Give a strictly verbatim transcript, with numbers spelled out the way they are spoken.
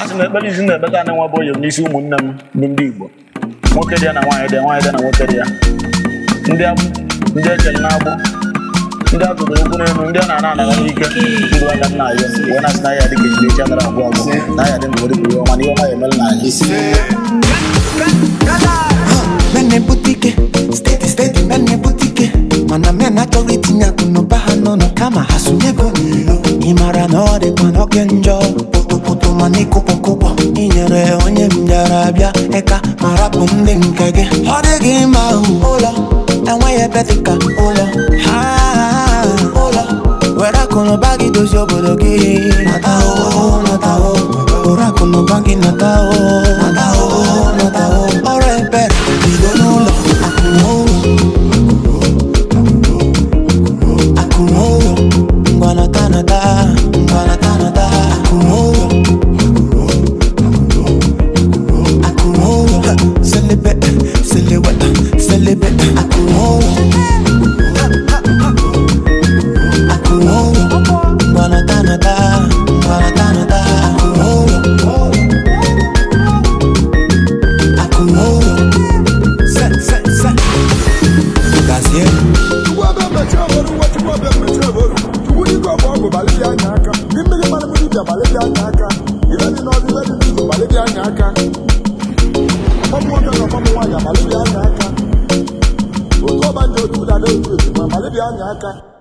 As in everybody's in the better than one boy, you need some one Nindigo. Mokadia and why they why they are what they are. India, India, Nabo, India to the Open, India, and another week. You are not now, yes, when I say I think each other are well, I didn't go to your money or my melody. Mene boutique, steady, steady, mene boutique. Mana mena toritina, no bahano, no kama, hasunebo. Imara no de kwano kenjo. Puto maniko pokopo inyere onye mjarabia eka marapu ndi nkege hodegi mahu ola enweye betika ola ha ola wera kono bagi dozi obodo gi natao natao wera kono bagi natao natao natao ore bet idonula akumo akumo ngwana tanada ngwana tanada akumo Malibia Nyaka.